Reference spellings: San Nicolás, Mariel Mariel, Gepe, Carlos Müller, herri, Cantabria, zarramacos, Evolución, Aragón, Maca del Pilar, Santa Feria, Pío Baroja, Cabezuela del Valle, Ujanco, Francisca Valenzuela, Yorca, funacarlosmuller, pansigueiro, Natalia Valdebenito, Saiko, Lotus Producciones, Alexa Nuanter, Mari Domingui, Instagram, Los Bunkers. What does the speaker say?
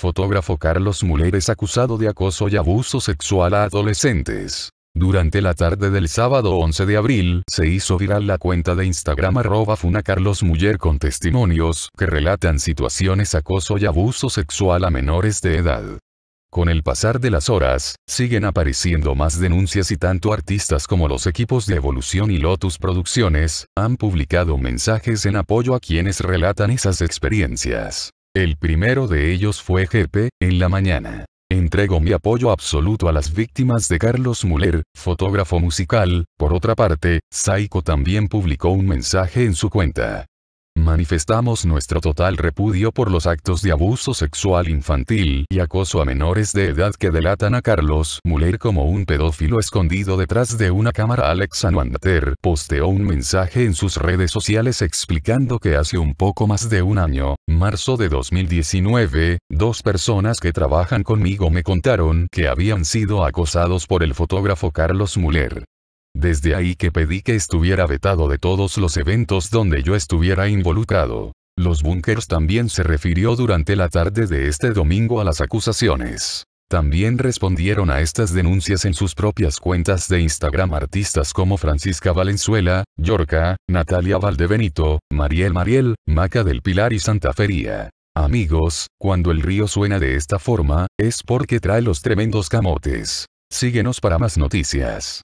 fotógrafo Carlos Müller es acusado de acoso y abuso sexual a adolescentes. Durante la tarde del sábado 11 de abril, se hizo viral la cuenta de Instagram @funacarlosmuller con testimonios que relatan situaciones de acoso y abuso sexual a menores de edad. Con el pasar de las horas, siguen apareciendo más denuncias y tanto artistas como los equipos de Evolución y Lotus Producciones han publicado mensajes en apoyo a quienes relatan esas experiencias. El primero de ellos fue Gepe, en la mañana. Entrego mi apoyo absoluto a las víctimas de Carlos Müller, fotógrafo musical. Por otra parte, Saiko también publicó un mensaje en su cuenta. Manifestamos nuestro total repudio por los actos de abuso sexual infantil y acoso a menores de edad que delatan a Carlos Müller como un pedófilo escondido detrás de una cámara. Alexa Nuanter posteó un mensaje en sus redes sociales explicando que hace un poco más de un año, marzo de 2019, dos personas que trabajan conmigo me contaron que habían sido acosados por el fotógrafo Carlos Müller. Desde ahí que pedí que estuviera vetado de todos los eventos donde yo estuviera involucrado. Los Bunkers también se refirió durante la tarde de este domingo a las acusaciones. También respondieron a estas denuncias en sus propias cuentas de Instagram artistas como Francisca Valenzuela, Yorca, Natalia Valdebenito, Mariel Mariel, Maca del Pilar y Santa Feria. Amigos, cuando el río suena de esta forma, es porque trae los tremendos camotes. Síguenos para más noticias.